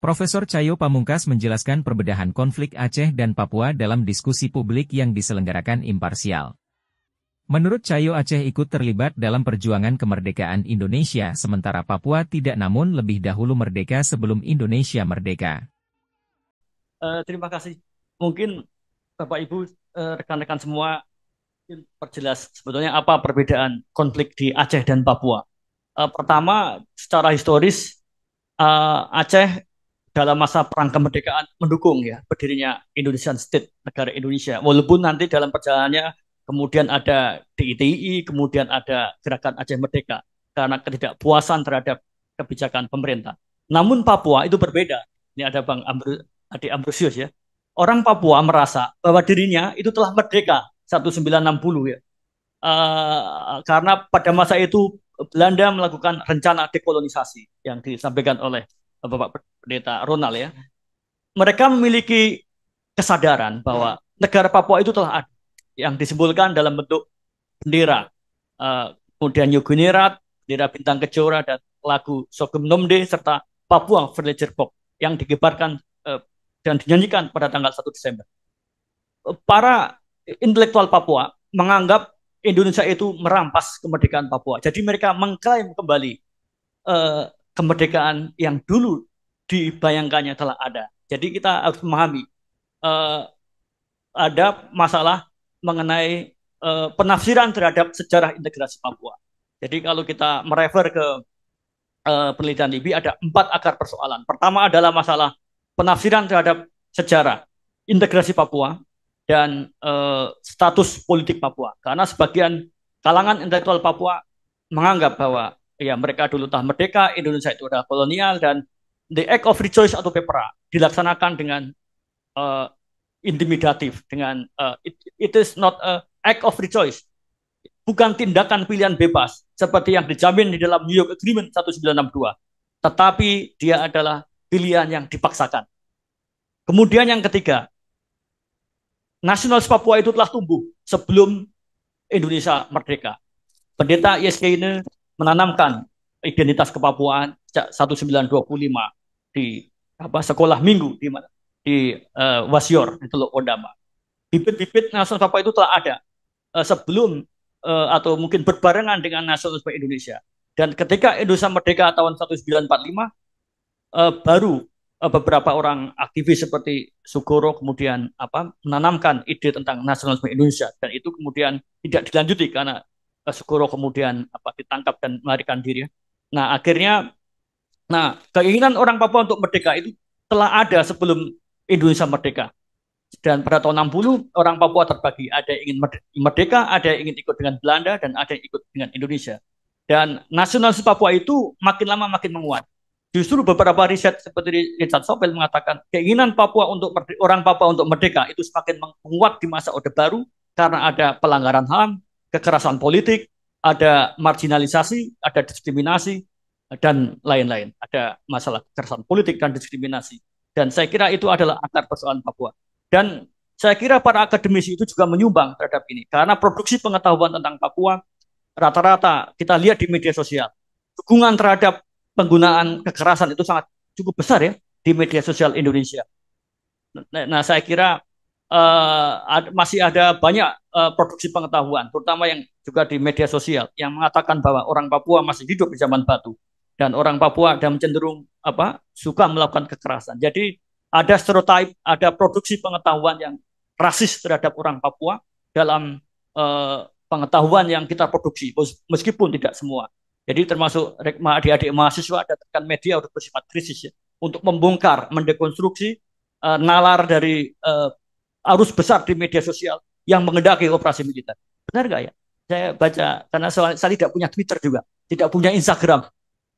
Profesor Cahyo Pamungkas menjelaskan perbedahan konflik Aceh dan Papua dalam diskusi publik yang diselenggarakan Imparsial. Menurut Cahyo, Aceh ikut terlibat dalam perjuangan kemerdekaan Indonesia, sementara Papua tidak, namun lebih dahulu merdeka sebelum Indonesia merdeka. Terima kasih. Mungkin Bapak-Ibu, rekan-rekan semua, perjelas sebetulnya apa perbedaan konflik di Aceh dan Papua. Pertama, secara historis, Aceh dalam masa perang kemerdekaan mendukung ya berdirinya Indonesian State, negara Indonesia. Walaupun nanti dalam perjalanannya kemudian ada DITI, kemudian ada gerakan Aceh Merdeka karena ketidakpuasan terhadap kebijakan pemerintah. Namun Papua itu berbeda. Ini ada Bang Ambrosius ya. Orang Papua merasa bahwa dirinya itu telah merdeka 1960 ya. Karena pada masa itu Belanda melakukan rencana dekolonisasi yang disampaikan oleh Bapak Pendeta Ronald ya. Mereka memiliki kesadaran bahwa negara Papua itu telah ada, yang disimbolkan dalam bentuk bendera, kemudian Yogunirat, bendera Bintang Kejora, dan lagu Sogem Nomde, serta Papua Vredager Box yang dikibarkan dan dinyanyikan pada tanggal 1 Desember. Para intelektual Papua menganggap Indonesia itu merampas kemerdekaan Papua. Jadi mereka mengklaim kembali kemerdekaan yang dulu dibayangkannya telah ada. Jadi kita harus memahami ada masalah mengenai penafsiran terhadap sejarah integrasi Papua. Jadi kalau kita merefer ke penelitian LIPI, ada 4 akar persoalan. Pertama adalah masalah penafsiran terhadap sejarah integrasi Papua dan status politik Papua. Karena sebagian kalangan intelektual Papua menganggap bahwa ya mereka dulu telah merdeka, Indonesia itu adalah kolonial, dan the act of rejoice atau PEPRA dilaksanakan dengan intimidatif, dengan it is not a act of rejoice, bukan tindakan pilihan bebas seperti yang dijamin di dalam New York Agreement 1962, tetapi dia adalah pilihan yang dipaksakan. Kemudian yang ketiga, nasionalis Papua itu telah tumbuh sebelum Indonesia merdeka. Pendeta Yeskina menanamkan identitas kepapuaan sejak 1925 di sekolah minggu di Wasior di Teluk Ondama. Bibit-bibit nasionalis Papua itu telah ada sebelum atau mungkin berbarengan dengan nasionalis Indonesia. Dan ketika Indonesia merdeka tahun 1945 baru beberapa orang aktivis seperti Sugoro kemudian menanamkan ide tentang nasionalisme Indonesia, dan itu kemudian tidak dilanjuti karena Sugoro kemudian ditangkap dan melarikan diri. Nah, akhirnya keinginan orang Papua untuk merdeka itu telah ada sebelum Indonesia merdeka. Dan pada tahun 60 orang Papua terbagi, ada yang ingin merdeka, ada yang ingin ikut dengan Belanda, dan ada yang ikut dengan Indonesia. Dan nasionalis Papua itu makin lama makin menguat. Justru beberapa riset seperti riset Sobel mengatakan keinginan Papua untuk orang Papua untuk merdeka itu semakin menguat di masa Orde Baru karena ada pelanggaran HAM, kekerasan politik, ada marginalisasi, ada diskriminasi, dan lain-lain. Ada masalah kekerasan politik dan diskriminasi. Dan saya kira itu adalah akar persoalan Papua. Dan saya kira para akademisi itu juga menyumbang terhadap ini. Karena produksi pengetahuan tentang Papua rata-rata kita lihat di media sosial. Dukungan terhadap penggunaan kekerasan itu cukup besar ya di media sosial Indonesia. Nah, saya kira masih ada banyak produksi pengetahuan, terutama yang juga di media sosial, yang mengatakan bahwa orang Papua masih hidup di zaman Batu. Dan orang Papua dan cenderung suka melakukan kekerasan. Jadi ada stereotip, ada produksi pengetahuan yang rasis terhadap orang Papua dalam pengetahuan yang kita produksi, meskipun tidak semua. Jadi termasuk adik-adik mahasiswa ada tekan media untuk bersifat krisis ya, untuk membongkar, mendekonstruksi nalar dari arus besar di media sosial yang mengendaki operasi militer. Benar nggak ya? Saya baca, karena saya tidak punya Twitter juga, tidak punya Instagram.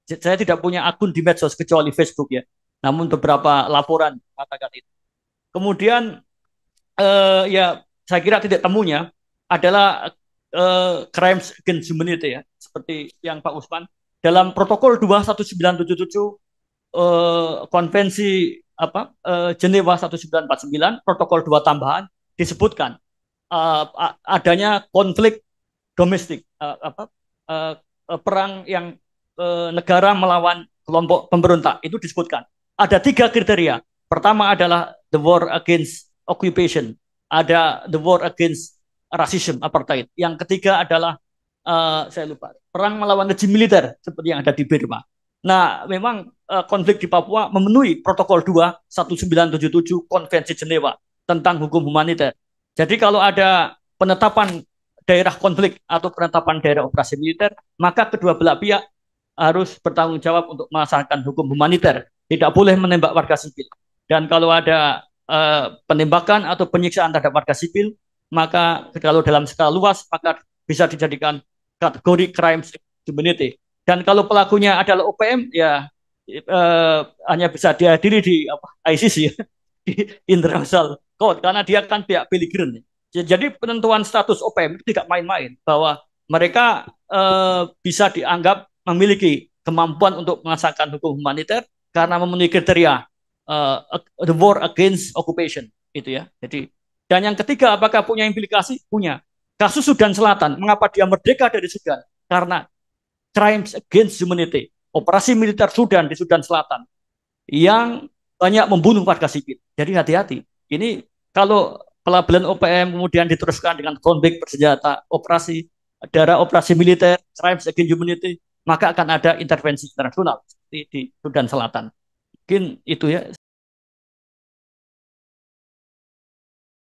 Saya tidak punya akun di medsos kecuali Facebook ya. Namun beberapa laporan mengatakan itu. Kemudian ya saya kira tidak temunya adalah crimes against humanity ya, seperti yang Pak Uspan dalam protokol 21977 konvensi Jenewa 1949 protokol 2 tambahan disebutkan adanya konflik domestik perang yang negara melawan kelompok pemberontak itu disebutkan. Ada tiga kriteria. Pertama adalah the war against occupation. Ada the war against rasism, apartheid. Yang ketiga adalah, saya lupa, perang melawan rejim militer seperti yang ada di Burma. Nah, memang konflik di Papua memenuhi protokol 2 1977 Konvensi Jenewa tentang hukum humaniter. Jadi kalau ada penetapan daerah konflik atau penetapan daerah operasi militer, maka kedua belah pihak harus bertanggung jawab untuk melaksanakan hukum humaniter. Tidak boleh menembak warga sipil. Dan kalau ada penembakan atau penyiksaan terhadap warga sipil, maka kalau dalam skala luas, maka bisa dijadikan kategori crimes against humanity. Dan kalau pelakunya adalah OPM, ya hanya bisa dihadiri di ICC, di International Court, karena dia kan pihak peligran. Jadi penentuan status OPM itu tidak main-main, bahwa mereka bisa dianggap memiliki kemampuan untuk melaksanakan hukum humaniter karena memenuhi kriteria the war against occupation, gitu ya. Jadi, dan yang ketiga, apakah punya implikasi? Punya. Kasus Sudan Selatan, mengapa dia merdeka dari Sudan? Karena crimes against humanity, operasi militer Sudan di Sudan Selatan yang banyak membunuh warga sipil. Jadi hati-hati. Ini kalau pelabelan OPM kemudian diteruskan dengan konflik bersenjata, operasi daerah operasi militer, crimes against humanity, maka akan ada intervensi internasional di Sudan Selatan. Mungkin itu ya.